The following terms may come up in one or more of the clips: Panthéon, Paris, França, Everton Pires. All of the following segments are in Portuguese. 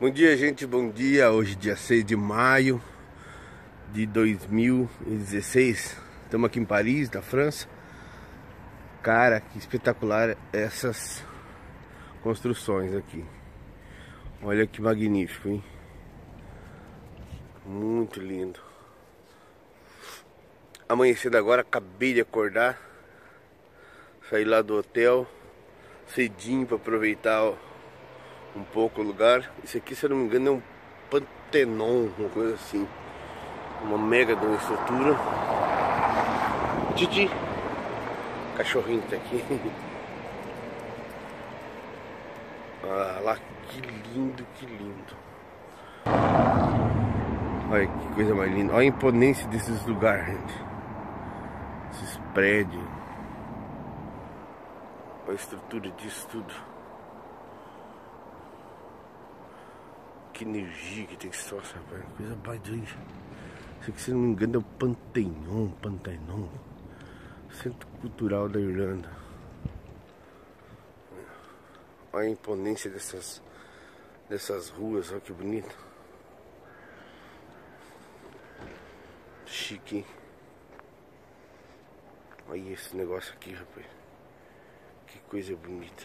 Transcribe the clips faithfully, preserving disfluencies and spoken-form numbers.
Bom dia, gente, bom dia. Hoje dia seis de maio de dois mil e dezesseis. Estamos aqui em Paris, da França. Cara, que espetacular essas construções aqui. Olha que magnífico, hein? Muito lindo. Amanhecendo agora, acabei de acordar. Saí lá do hotel cedinho para aproveitar ó, um pouco o lugar. Isso aqui, se eu não me engano, é um Panthéon, uma coisa assim. Uma mega de uma estrutura. Titi! Cachorrinho tá aqui. Ah lá, que lindo, que lindo. Olha que coisa mais linda. Olha a imponência desses lugares, gente. Esses prédios. Olha a estrutura disso tudo. Que energia que tem que ser, rapaz. Coisa badinha. Isso aqui, se não me engano, é o Panthéon, Panthéon. Centro Cultural da Irlanda. Olha a imponência dessas, dessas ruas, olha que bonito. Chique, hein? Olha esse negócio aqui, rapaz. Que coisa bonita.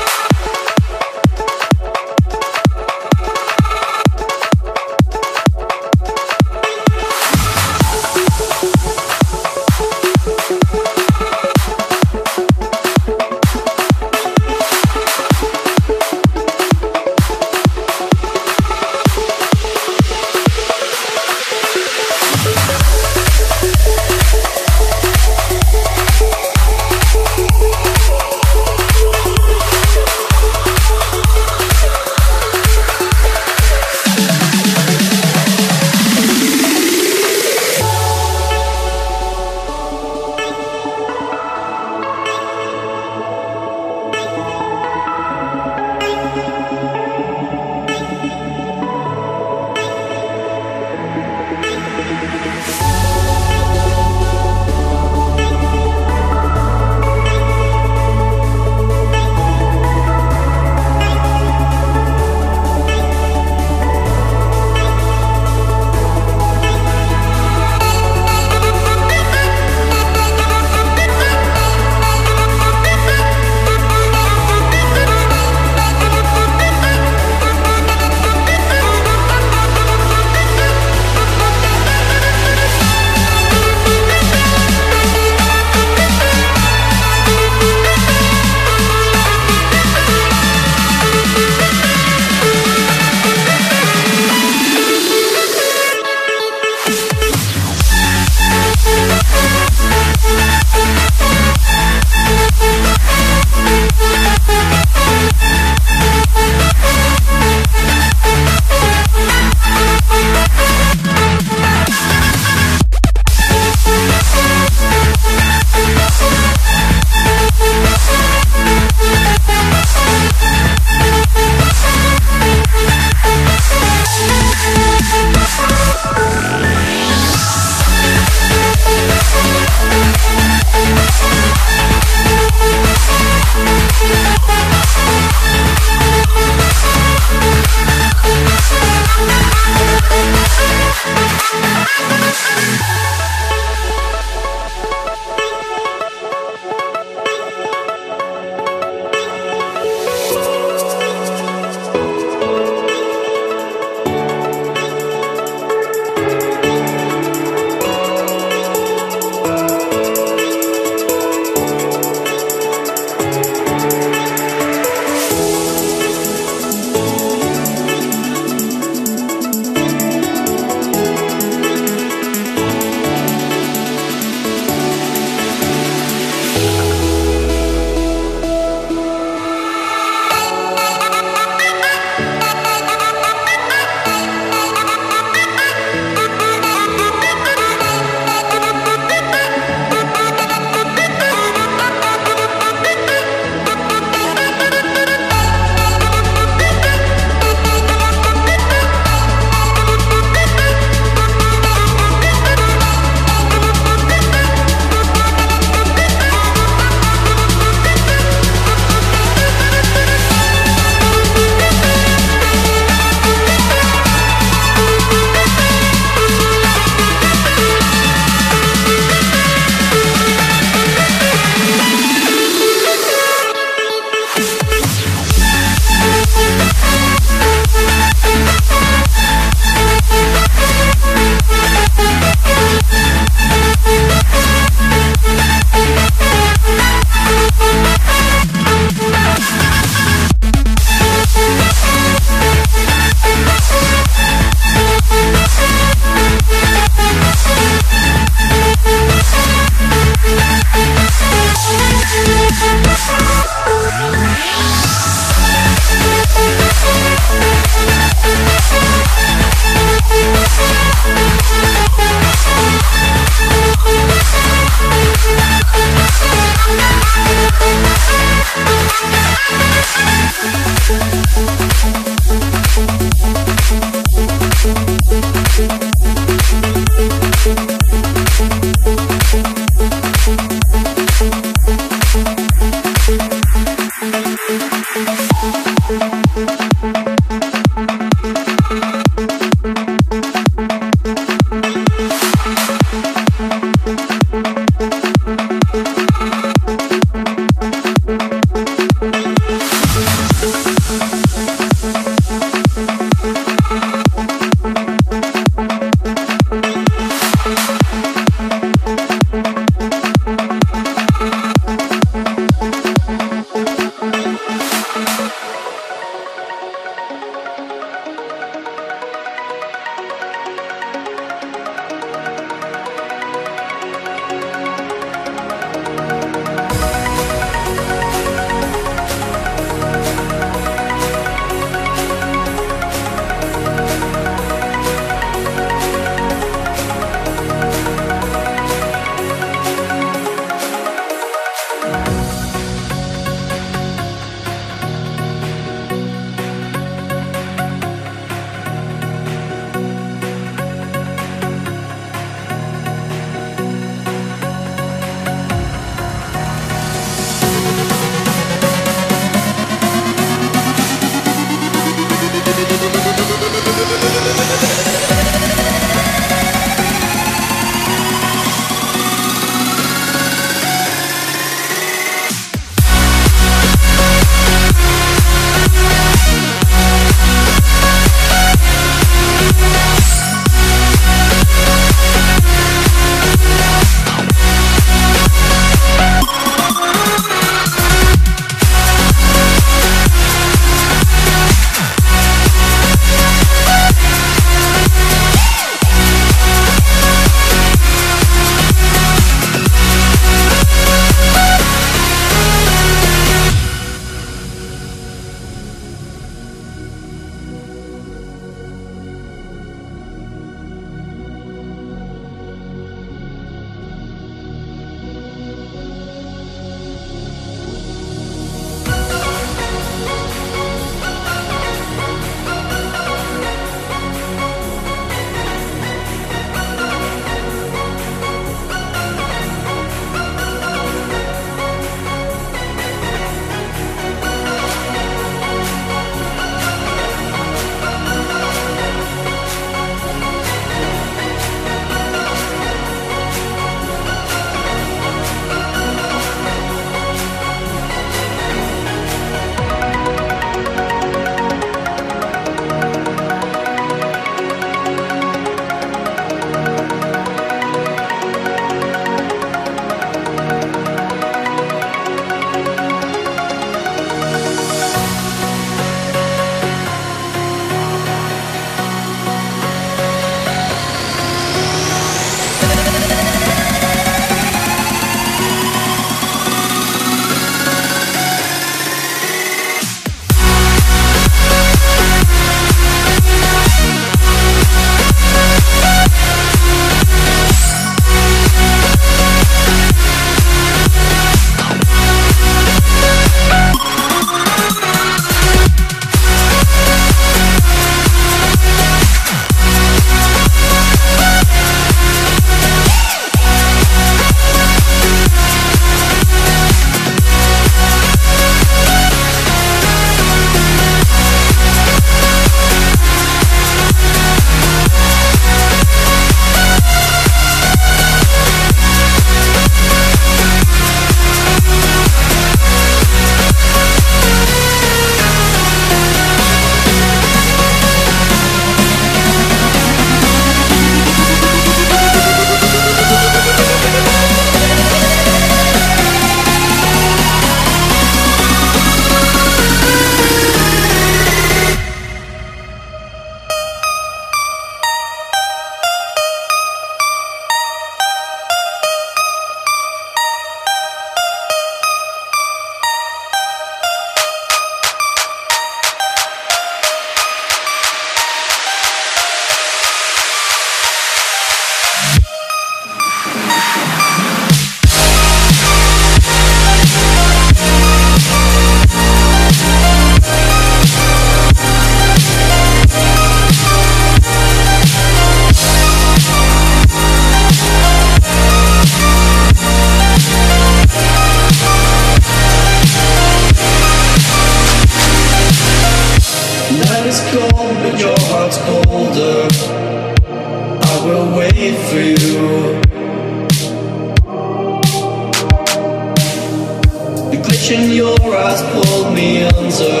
Destination, your eyes pulled me under,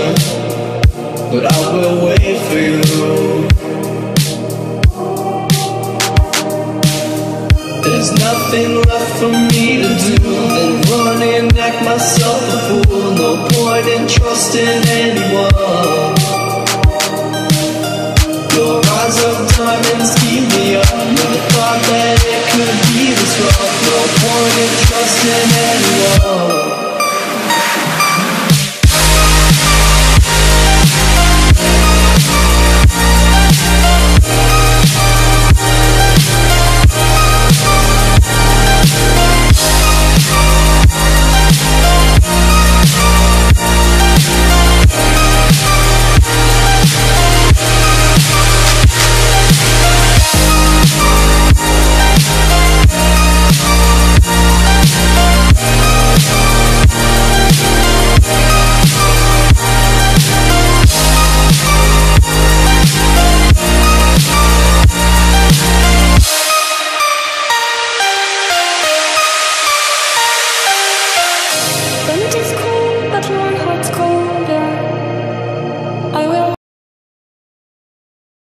but I will wait for you. There's nothing left for me to do than run and act myself a fool. No point in trusting anyone. Your eyes of diamonds keep me up, never thought that it could be this rough. No point in trusting anyone.